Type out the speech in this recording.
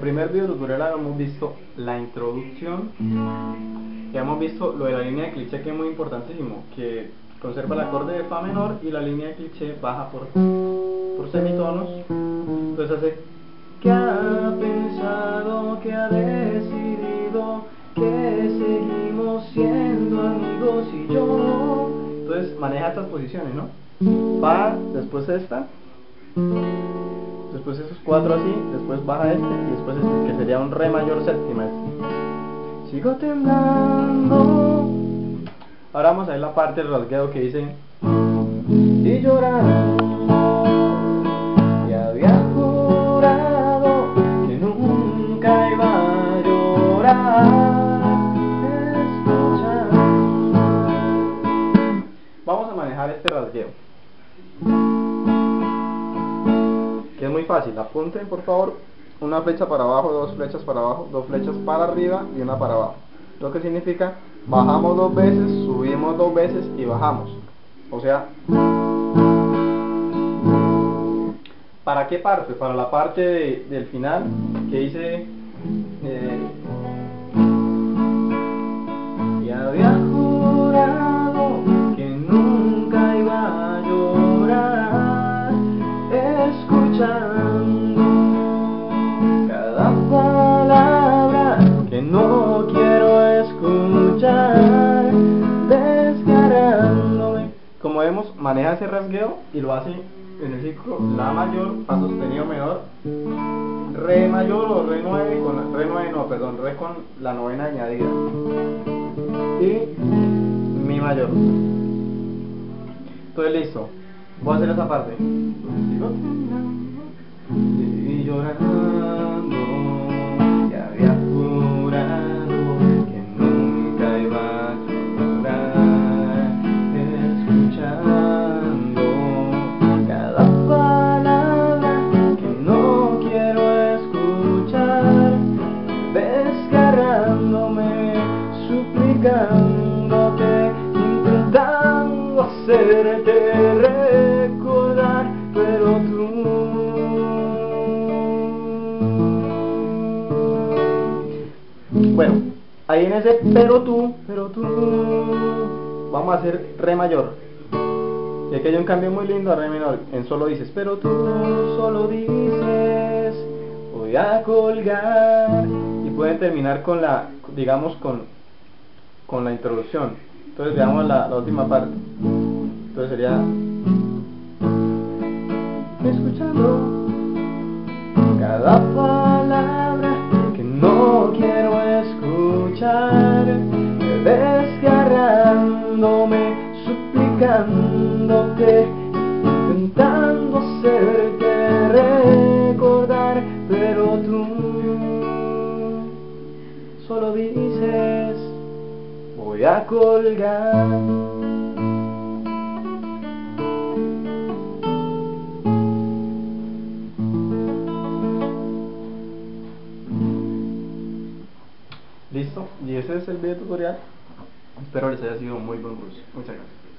primer video tutorial habíamos visto la introducción y hemos visto lo de la línea de cliché, que es muy importantísimo, que conserva el acorde de fa menor y la línea de cliché baja por semitonos. Entonces hace que ha pensado, que ha decidido, que seguimos siendo amigos y yo. Entonces maneja estas posiciones, ¿no? Fa, después esta, después esos cuatro así, después baja este y después este, que sería un re mayor séptima. Sigo temblando. Ahora vamos a ver la parte del rasgueo que dice y llorando, y había jurado que nunca iba a llorar. Escucha. Vamos a manejar este rasgueo, que es muy fácil. Apunten por favor, una flecha para abajo, dos flechas para abajo, dos flechas para arriba y una para abajo. Lo que significa, bajamos dos veces, subimos dos veces y bajamos. O sea, ¿para qué parte? Para la parte del final, que dice y había jurado que nunca iba a llorar, escuchando cada palabra que no quiero escuchar, descarándome. Como vemos, maneja ese rasgueo y lo hace en el ciclo la mayor, fa sostenido menor, re mayor o re 9 con la, re 9 no, perdón, re con la novena añadida y mi mayor. Entonces listo, voy a hacer esa parte. Y llorando, que había jurado que nunca iba a llorar, escuchando cada palabra que no quiero escuchar, desgarrándome, suplicándote, intentando hacerte recordar, pero tú bueno, ahí en ese pero tú vamos a hacer re mayor, y aquí hay un cambio muy lindo a re menor. En solo dices, pero tú solo dices, voy a colgar, y pueden terminar con la, digamos, con la introducción. Entonces veamos la última parte. Entonces sería escuchando cada palabra que no quiero escuchar, desgarrándome, suplicándote, intentando hacerte recordar, pero tú solo dices, voy a colgar. Listo, y ese es el video tutorial. Espero les haya sido muy buen gusto. Muchas gracias.